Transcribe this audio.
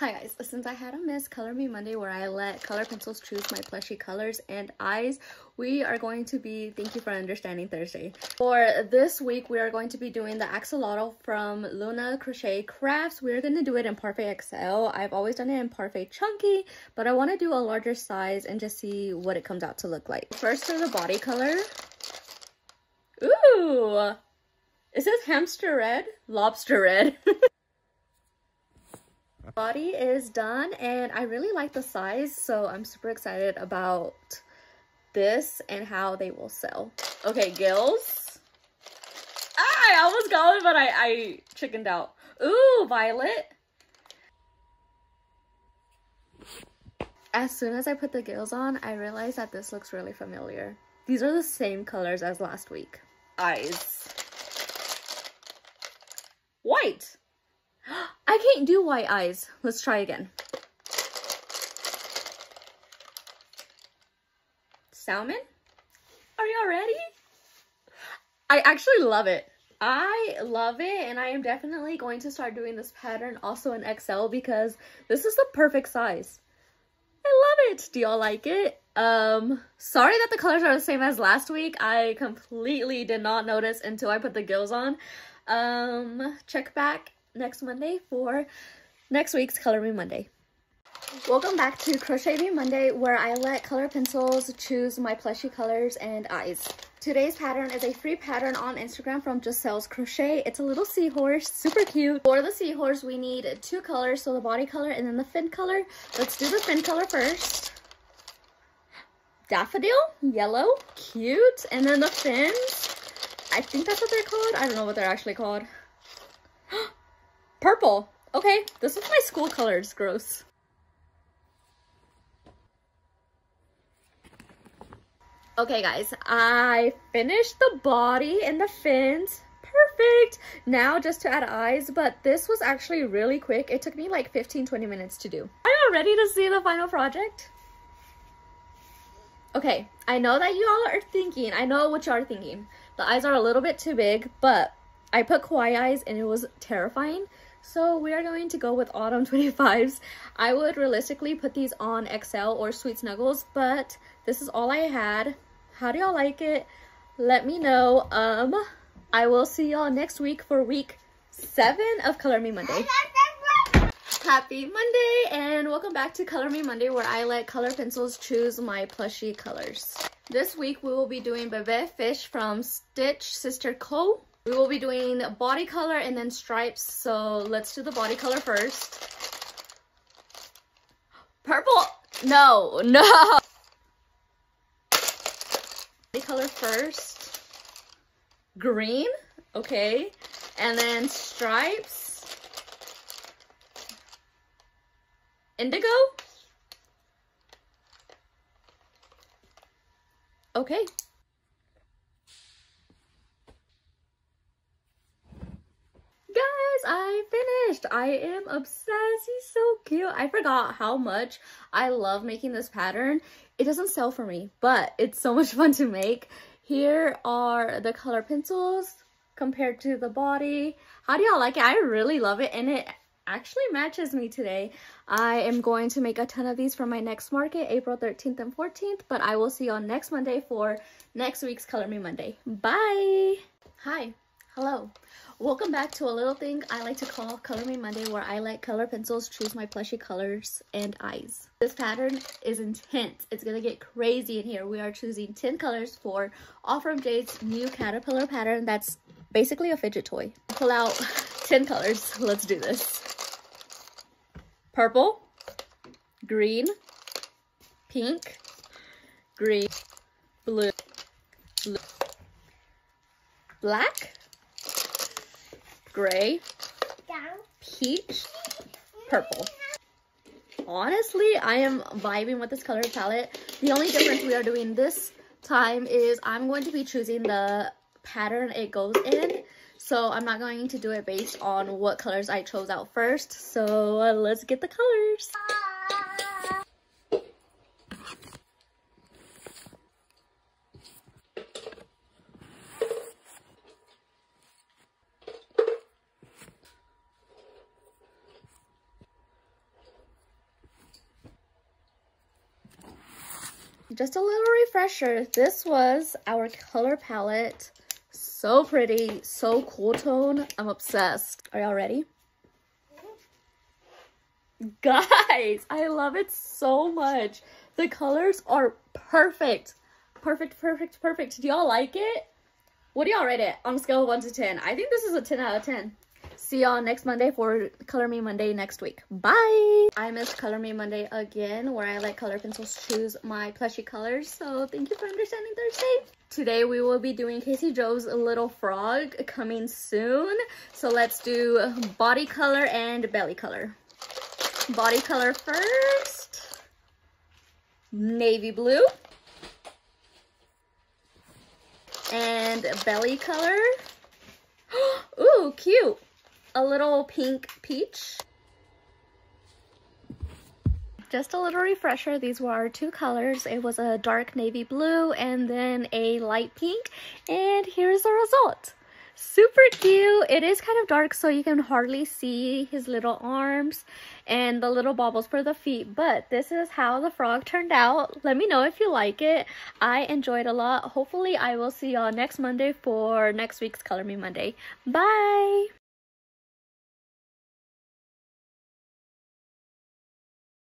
Hi guys, since I had a Miss Color Me Monday where I let color pencils choose my plushie colors and eyes, we are going to be, thank you for understanding Thursday. For this week, we are going to be doing the Axolotl from Luna Crochet Crafts. We're going to do it in Parfait XL. I've always done it in Parfait Chunky, but I want to do a larger size and just see what it comes out to look like. First for the body color. Ooh! It says hamster red, lobster red. Body is done and I really like the size, so I'm super excited about this and how they will sell. Okay, gills. Ah, I almost got it, but I chickened out. Ooh, violet. As soon as I put the gills on, I realized that this looks really familiar. These are the same colors as last week. Eyes. White. I can't do white eyes. Let's try again. Salmon? Are y'all ready? I actually love it. I love it, and I am definitely going to start doing this pattern also in XL because this is the perfect size. I love it. Do y'all like it? Sorry that the colors are the same as last week. I completely did not notice until I put the gills on. Check back next Monday for next week's Color Me Monday. Welcome back to Crochet Me Monday, where I let color pencils choose my plushie colors and eyes. Today's pattern is a free pattern on Instagram from Giselle's Crochet. It's a little seahorse, super cute. For the seahorse, we need two colors, so the body color and then the fin color. Let's do the fin color first. Daffodil, yellow, cute. And then the fins, I think that's what they're called. I don't know what they're actually called. Purple. Okay, this is my school colors. Gross. Okay, guys, I finished the body and the fins. Perfect. Now just to add eyes, but this was actually really quick. It took me like 15-20 minutes to do. Are y'all ready to see the final project? Okay, I know that you all are thinking, I know what you are thinking. The eyes are a little bit too big, but I put kawaii eyes and it was terrifying. So we are going to go with Autumn 25s. I would realistically put these on XL or Sweet Snuggles, but this is all I had. How do y'all like it? Let me know. I will see y'all next week for week 7 of Color Me Monday. Happy Monday and welcome back to Color Me Monday, where I let color pencils choose my plushie colors. This week we will be doing Bebe Fish from Stitch Sister Co. We will be doing body color and then stripes, so let's do the body color first. Purple! No, no! Body color first. Green, okay. And then stripes. Indigo. Okay. I finished. I am obsessed. He's so cute. I forgot how much I love making this pattern. It doesn't sell for me, but it's so much fun to make. Here are the color pencils compared to the body. How do y'all like it? I really love it, and it actually matches me today. I am going to make a ton of these for my next market, April 13th and 14th, but I will see y'all next Monday for next week's Color Me Monday. Bye! Hi. Hello. Welcome back to a little thing I like to call Color Me Monday, where I let color pencils choose my plushie colors and eyes. This pattern is intense. It's gonna get crazy in here. We are choosing 10 colors for all from Jade's new caterpillar pattern that's basically a fidget toy. Pull out 10 colors. Let's do this. Purple, green, pink, green, blue, black, gray, peach, purple. Honestly, I am vibing with this color palette. The only difference we are doing this time is I'm going to be choosing the pattern it goes in. So I'm not going to do it based on what colors I chose out first. So let's get the colors. just a little refresher, this was our color palette. So pretty, so cool tone. I'm obsessed. Are y'all ready? Guys, I love it so much. The colors are perfect. Perfect, perfect, perfect. Do y'all like it? What do y'all rate it on a scale of 1 to 10? I think this is a 10 out of 10. See y'all next Monday for Color Me Monday next week. Bye! I miss Color Me Monday again, where I let color pencils choose my plushie colors. So thank you for understanding Thursday. Today we will be doing Casey Joe's Little Frog coming soon. So let's do body color and belly color. Body color first. Navy blue. And belly color. Ooh, cute. A little pink peach. Just a little refresher, these were our two colors. It was a dark navy blue and then a light pink. And here's the result. Super cute. It is kind of dark, so you can hardly see his little arms and the little bobbles for the feet, but this is how the frog turned out. Let me know if you like it. I enjoyed a lot. Hopefully I will see y'all next Monday for next week's Color Me Monday. Bye.